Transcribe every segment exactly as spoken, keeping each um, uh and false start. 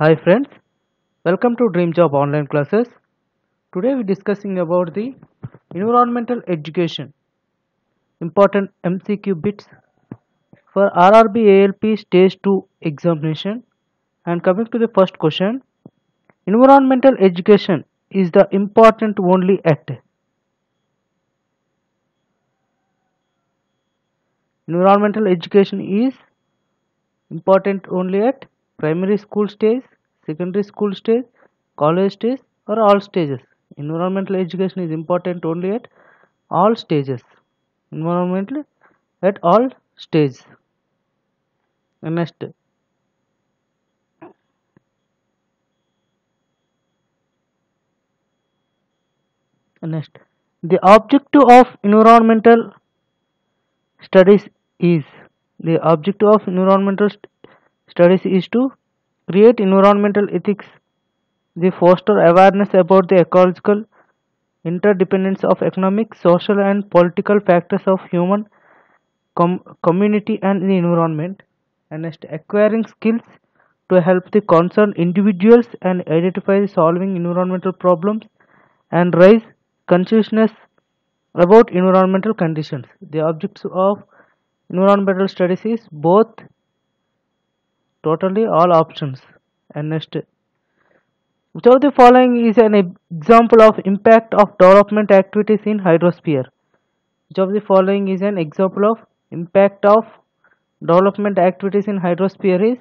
Hi friends, welcome to Dream Job online classes. Today we are discussing about the environmental education, important M C Q bits for R R B A L P stage two examination. And coming to the first question, environmental education is the important only at environmental education is important only at primary school stage, secondary school stage, college stage, or all stages. Environmental education is important only at all stages. Environmental at all stages. And next, and next, the objective of environmental studies is the objective of environmental studies. Studies is to create environmental ethics, they foster awareness about the ecological interdependence of economic, social and political factors of human com community and the environment. And next, acquiring skills to help the concerned individuals and identify solving environmental problems and raise consciousness about environmental conditions. The objects of environmental studies is both totally all options. And next, which of the following is an example of impact of development activities in hydrosphere? Which of the following is an example of impact of development activities in hydrosphere? Is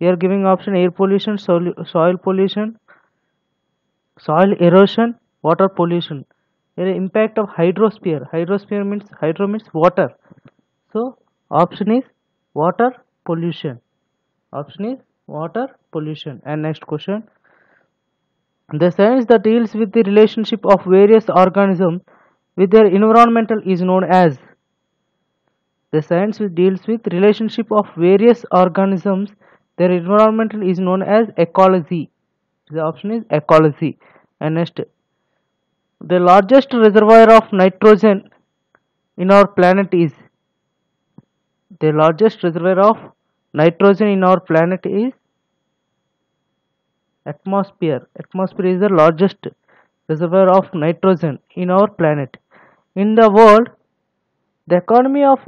we are giving option air pollution, soil, soil pollution, soil erosion, water pollution. Here impact of hydrosphere. Hydrosphere means hydro means water. So option is water pollution. Option is water pollution. And next question, the science that deals with the relationship of various organisms with their environmental is known as. The science which deals with relationship of various organisms their environmental is known as ecology. The option is ecology. And next, the largest reservoir of nitrogen in our planet is. The largest reservoir of nitrogen in our planet is atmosphere. Atmosphere is the largest reservoir of nitrogen in our planet. In the world, the economy of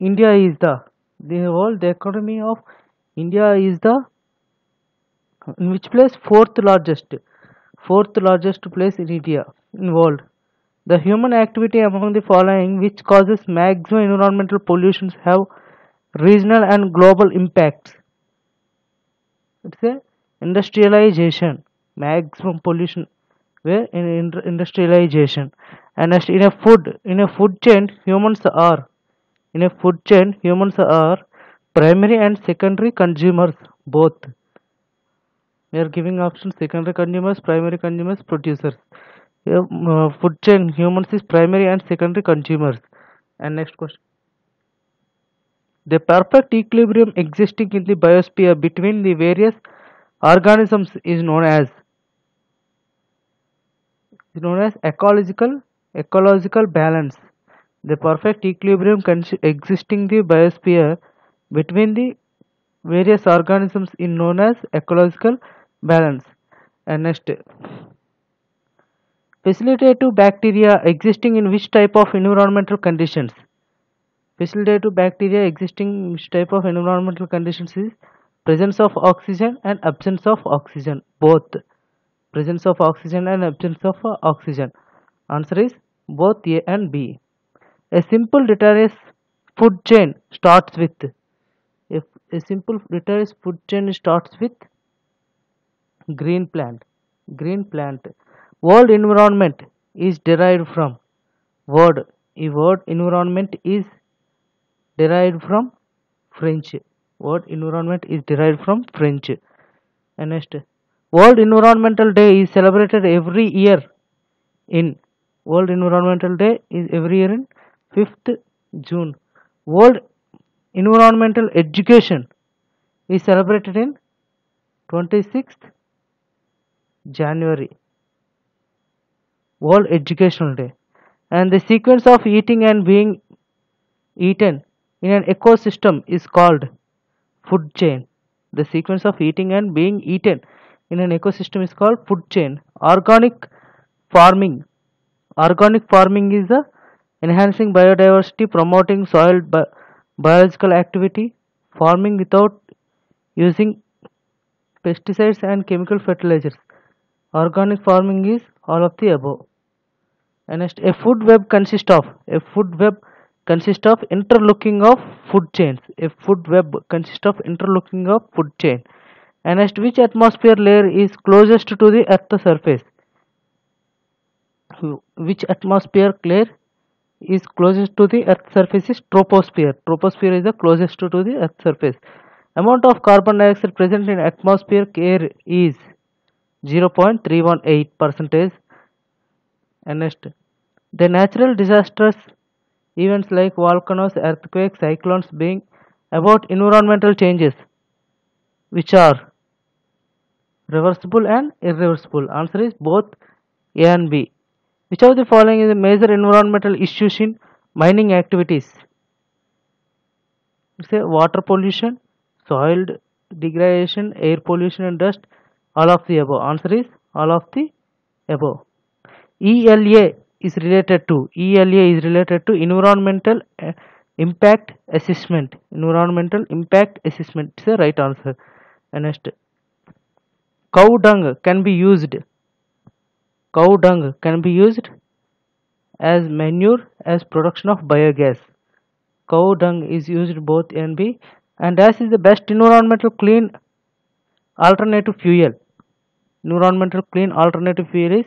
India is the, the world, the economy of India is the, in which place? Fourth largest. Fourth largest place in India, in world. The human activity among the following which causes maximum environmental pollutions have regional and global impacts. It's a industrialization, maximum pollution where in industrialization. And next, in a food in a food chain humans are in a food chain humans are primary and secondary consumers both. We are giving options secondary consumers, primary consumers, producers. Uh, food chain humans is primary and secondary consumers. And next question, the perfect equilibrium existing in the biosphere between the various organisms is known as is known as ecological ecological balance. The perfect equilibrium existing in the biosphere between the various organisms is known as ecological balance. And next, facilitative bacteria existing in which type of environmental conditions? Facilitative bacteria existing in which type of environmental conditions is presence of oxygen and absence of oxygen both. Presence of oxygen and absence of uh, oxygen. Answer is both A and B. A simple deterrence food chain starts with. If a simple deterrence food chain starts with green plant. Green plant. World environment is derived from word. A word environment is derived from French. Word environment is derived from French. And next, World Environmental Day is celebrated every year in World Environmental Day is every year in fifth June. World Environmental Education is celebrated in twenty-sixth January. World Educational Day. And the sequence of eating and being eaten in an ecosystem is called food chain. The sequence of eating and being eaten in an ecosystem is called food chain. Organic farming. Organic farming is the enhancing biodiversity, promoting soil bi biological activity, farming without using pesticides and chemical fertilizers. Organic farming is all of the above. And next, a food web consists of a food web consists of interlocking of food chains. A food web consists of interlocking of food chain. And next, which atmosphere layer is closest to the Earth's surface? Which atmosphere layer is closest to the Earth's surface is troposphere. Troposphere is the closest to the Earth's surface. Amount of carbon dioxide present in atmospheric air is zero point three one eight percent. And next, the natural disasters, events like volcanoes, earthquakes, cyclones, being about environmental changes which are reversible and irreversible. Answer is both A and B. Which of the following is a major environmental issue in mining activities? It's a water pollution, soil degradation, air pollution and dust. All of the above. Answer is all of the above. E L A is related to E L A is related to environmental uh, impact assessment. Environmental impact assessment is the right answer. And next, cow dung can be used. Cow dung can be used as manure as production of biogas. Cow dung is used both A and B, and as is the best environmental clean alternative fuel. Environmental clean alternative fuel is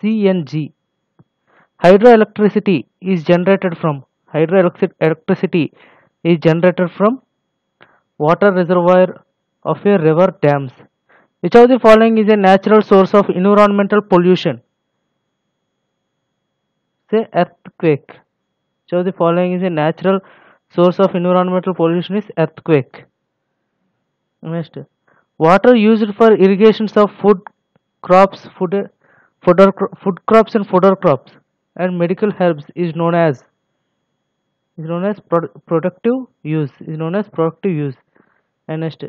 C N G. Hydroelectricity is generated from hydroelectricity is generated from water reservoir of a river dams. Which of the following is a natural source of environmental pollution? Say earthquake. Which of the following is a natural source of environmental pollution is earthquake. Next, water used for irrigations of food crops, food, fodder, food crops and fodder crops and medical herbs is known as is known as pro productive use is known as productive use. And next,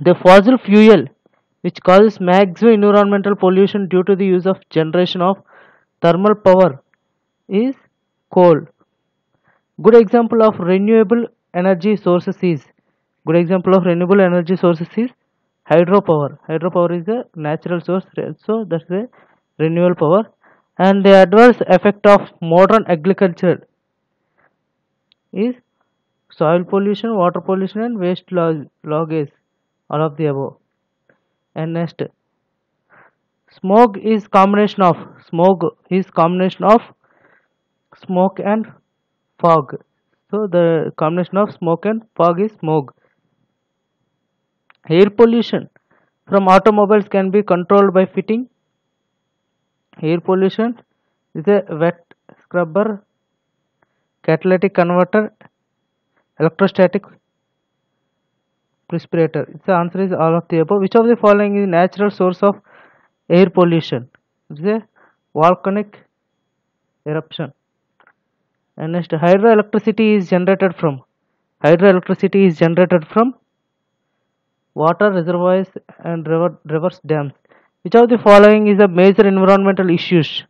the fossil fuel which causes maximum environmental pollution due to the use of generation of thermal power is coal. Good example of renewable energy sources is good example of renewable energy sources is hydropower. Hydropower is a natural source, so that's a renewable power. And the adverse effect of modern agriculture is soil pollution, water pollution and waste loggage. All of the above. And next, smoke is combination of smoke is combination of smoke and fog. So the combination of smoke and fog is smog. Air pollution from automobiles can be controlled by fitting. Air pollution is a wet scrubber, catalytic converter, electrostatic respirator. Its answer is all of the above. Which of the following is natural source of air pollution? It's a volcanic eruption. And next, hydroelectricity is generated from hydroelectricity is generated from water reservoirs and river rivers dams. Which of the following is a major environmental issues?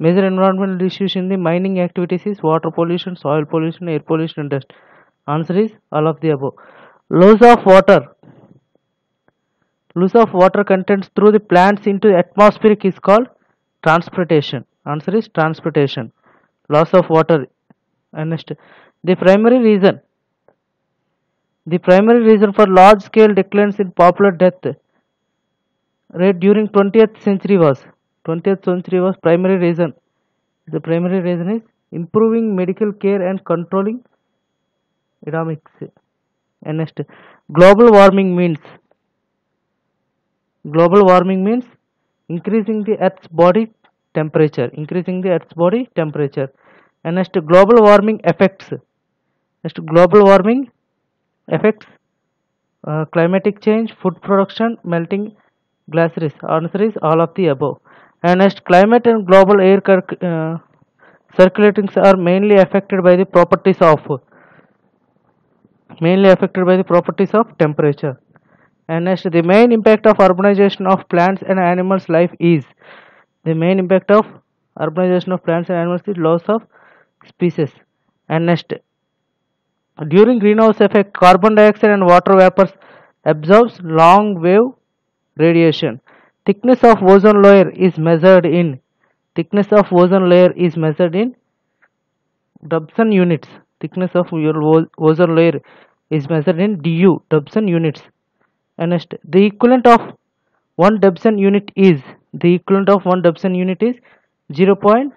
Major environmental issues in the mining activities is water pollution, soil pollution, air pollution, and dust. Answer is all of the above. Loss of water. Loss of water contents through the plants into the atmospheric is called transpiration. Answer is transpiration. Loss of water. And next, the primary reason. The primary reason for large scale declines in popular death rate during twentieth century was twentieth century was primary reason. The primary reason is improving medical care and controlling economics. And next, global warming means global warming means increasing the earth's body temperature increasing the earth's body temperature. And next, global warming affects next global warming affects uh, climatic change, food production, melting glaciers. Answer is all of the above. And next, climate and global air uh, circulatings are mainly affected by the properties of mainly affected by the properties of temperature. And next, the main impact of urbanization of plants and animals' life is the main impact of urbanization of plants and animals is loss of species. And next, during greenhouse effect, carbon dioxide and water vapors absorbs long wave radiation. Thickness of ozone layer is measured in thickness of ozone layer is measured in Dobson units. Thickness of your ozone layer is measured in du Dobson units. And next, the equivalent of one Dobson unit is the equivalent of one Dobson unit is zero point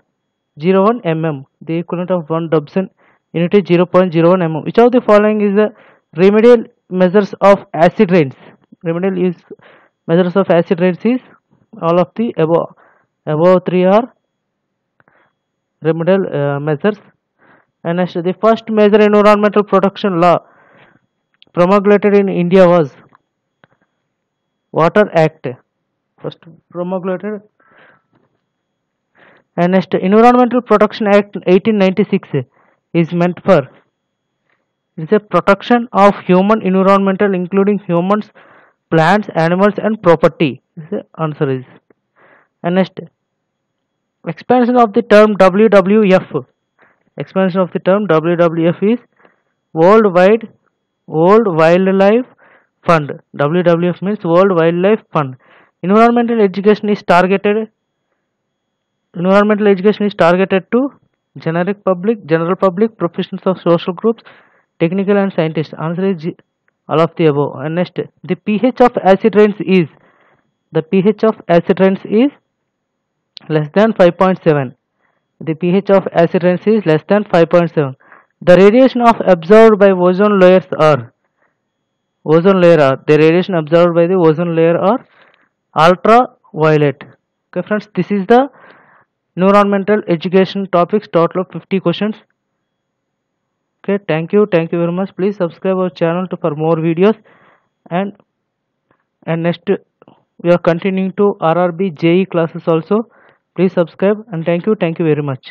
zero one millimeters. The equivalent of one Dobson unit is zero point zero one millimeters. Which of the following is the remedial measures of acid rains? Remedial is measures of acid rains is all of the above. Above three are remedial uh, measures. And next, the first major environmental protection law promulgated in India was Water Act. First promulgated. And next, Environmental Protection Act eighteen ninety-six is meant for is a protection of human environmental including humans, plants, animals, and property. The answer is. And next, expansion of the term W W F. Expansion of the term W W F is World Wide World Wildlife Fund. W W F means World Wildlife Fund. Environmental education is targeted. Environmental education is targeted to generic public, general public, professions of social groups, technical and scientists. Answer is all of the above. And next, the pH of acid rains is the pH of acid rains is less than five point seven. The pH of acid rains is less than five point seven. The radiation of absorbed by ozone layers are ozone layer are the radiation absorbed by the ozone layer are ultraviolet. Okay friends, this is the environmental education topics, total of fifty questions. Okay, thank you, thank you very much. Please subscribe our channel to for more videos. And and next we are continuing to R R B J E classes also. Please subscribe and thank you, thank you very much.